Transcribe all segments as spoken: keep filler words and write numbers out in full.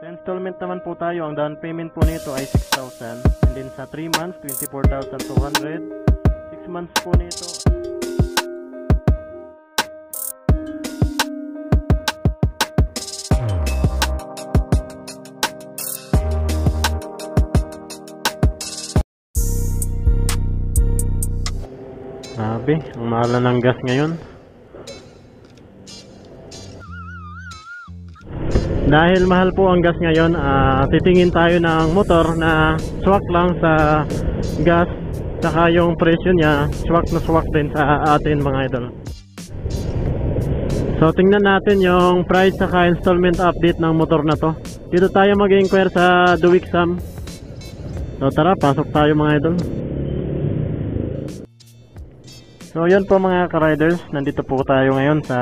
Sa installment naman po tayo, ang down payment po nito ay six thousand. And then sa three months, twenty-four thousand two hundred. six months po nito. Grabe, ang mahal na ng gas ngayon. Dahil mahal po ang gas ngayon, uh, titingin tayo ng motor na swak lang sa gas, saka yung presyo niya swak na swak din sa atin mga idol. So tingnan natin yung price saka installment update ng motor na to. Dito tayo mag-inquire sa Duwiksam. So tara, pasok tayo mga idol. So yun po mga ka-riders, nandito po tayo ngayon sa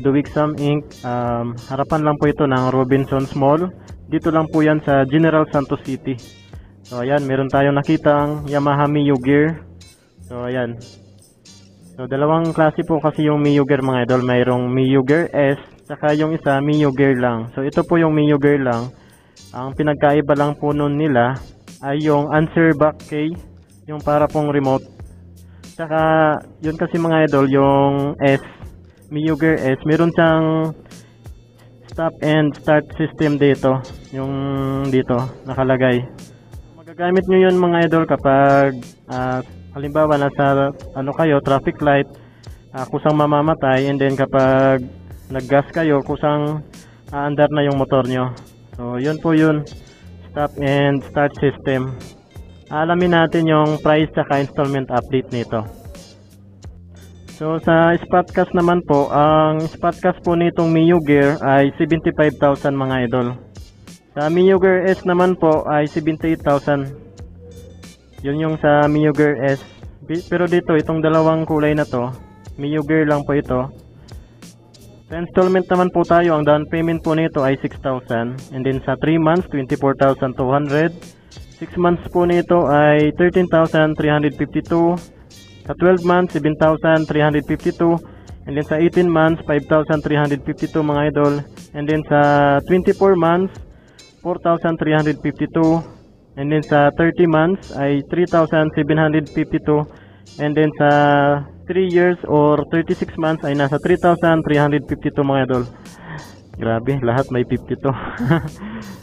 Duwiksam Incorporated. Um, harapan lang po ito ng Robinson's Mall. Dito lang po yan sa General Santos City. So ayan, meron tayong nakitang Yamaha Mio Gear. So ayan. So dalawang klase po kasi yung Mio Gear mga idol. Mayroong Mio Gear S, saka yung isa Mio Gear lang. So ito po yung Mio Gear lang. Ang pinagkaiba lang po nun nila ay yung answer back key, yung para pong remote. Saka, yun kasi mga idol, yung S, Mio Gear S, meron siyang stop and start system dito. Yung dito, nakalagay. Magagamit nyo yun mga idol kapag, uh, halimbawa, nasa, ano kayo, traffic light, uh, kusang mamamatay, and then kapag nag-gas kayo, kusang aandar uh, na yung motor nyo. So, yun po yun, stop and start system. Alamin natin yung price saka installment update nito. So sa spotcast naman po, ang spotcast po nitong Mio Gear ay seventy-five thousand mga idol. Sa Mio Gear S naman po ay seventy-eight thousand. Yun yung sa Mio Gear S. Pero dito, itong dalawang kulay na to, Mio Gear lang po ito. Sa installment naman po tayo, ang down payment po nito ay six thousand. And then sa three months, twenty-four thousand two hundred. six months po nito ay thirteen thousand three hundred fifty-two. Sa twelve months, seven thousand three hundred fifty-two. And then sa eighteen months, five thousand three hundred fifty-two mga idol. And then sa twenty-four months, four thousand three hundred fifty-two. And then sa thirty months ay three thousand seven hundred fifty-two. And then sa three years or thirty-six months ay nasa three thousand three hundred fifty-two mga idol. Grabe, lahat may fifty-two.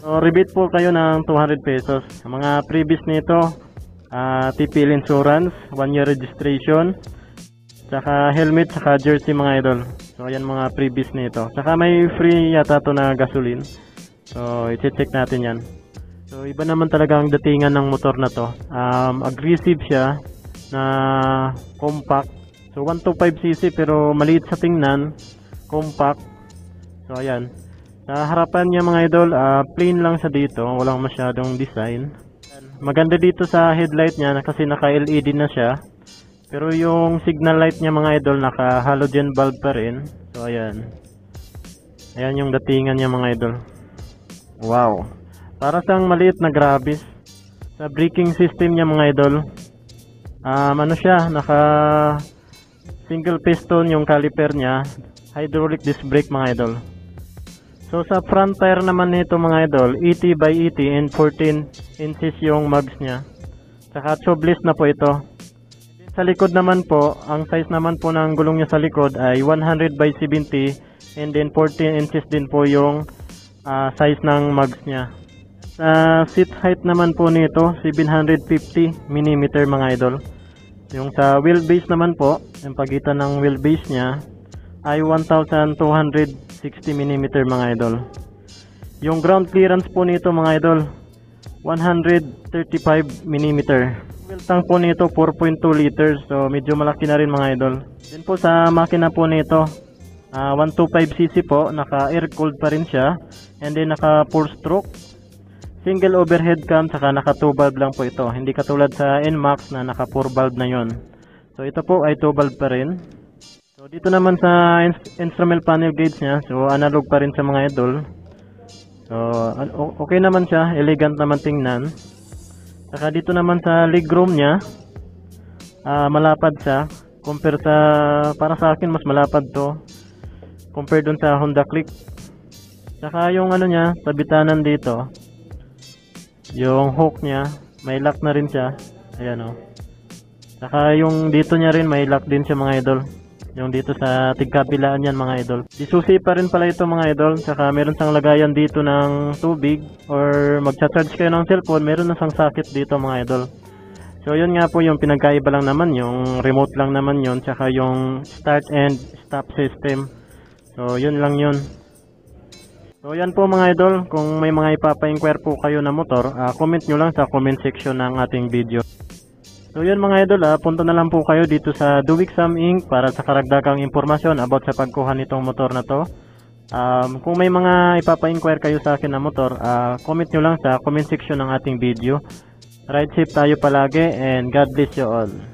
So, rebate po kayo ng two hundred pesos. Ang mga previous nito, uh, T P L insurance, one year registration, saka helmet, saka jersey mga idol. So, ayan mga previous nito. Saka may free yata to na gasoline. So, i-check natin yan. So, iba naman talaga ang datingan ng motor na to. Um, aggressive siya na compact. So, one twenty-five c c pero maliit sa tingnan, compact. So ayan, sa harapan niya mga idol, uh, plain lang siya dito, walang masyadong design. Maganda dito sa headlight niya kasi naka-L E D na siya. Pero yung signal light niya mga idol, naka-halogen bulb pa rin. So ayan, ayan yung datingan niya mga idol. Wow, para sang maliit na grabis. Sa braking system niya mga idol, um, ano siya, naka-single piston yung caliper niya. Hydraulic disc brake mga idol. So sa front tire naman nito mga idol, eighty by eighty and fourteen inches yung mags niya. Saka tubeless na po ito. Sa likod naman po, ang size naman po ng gulong niya sa likod ay one hundred by seventy and then fourteen inches din po yung uh, size ng mags niya. Sa seat height naman po nito, seven hundred fifty millimeters mga idol. Yung sa wheelbase naman po, yung pagitan ng wheelbase niya ay one thousand two hundred sixty millimeters mga idol. Yung ground clearance po nito mga idol, one hundred thirty-five millimeters. Fuel tank po nito, four point two liters. So medyo malaki na rin mga idol. Then po sa makina po nito, uh, one twenty-five c c po, naka air cooled pa rin siya. And then naka four stroke, single overhead cam, saka naka two valve lang po ito. Hindi katulad sa N-Max na naka four valve na yon. So ito po ay two valve pa rin. So, dito naman sa instrument panel gauge niya, so analog pa rin sa mga idol. So, okay naman siya, elegant naman tingnan. Saka dito naman sa legroom niya, uh, malapad siya. Compare sa, para sa akin mas malapad to, compare dun sa Honda Click. Saka yung ano niya, tabitanan dito, yung hook niya, may lock na rin siya. Ayan o. Saka yung dito niya rin, may lock din siya mga idol. Yung dito sa tigkabilaan yan mga idol. Isusi pa rin pala ito mga idol. Saka meron siyang lagayan dito ng tubig or magcha-charge kayo ng cellphone, meron na siyang socket dito mga idol. So yun nga po yung pinagkaiba lang naman, yung remote lang naman yun. Saka yung start and stop system. So yun lang yun. So yan po mga idol, kung may mga ipapa-inquire po kayo na motor, uh, comment nyo lang sa comment section ng ating video. So yan mga idol, uh, punta na lang po kayo dito sa Duwiksam Incorporated para sa karagdagang impormasyon about sa pagkuha nitong motor na to. Um, kung may mga ipapa-inquire kayo sa akin na motor, uh, comment nyo lang sa comment section ng ating video. Ride safe tayo palagi and God bless you all.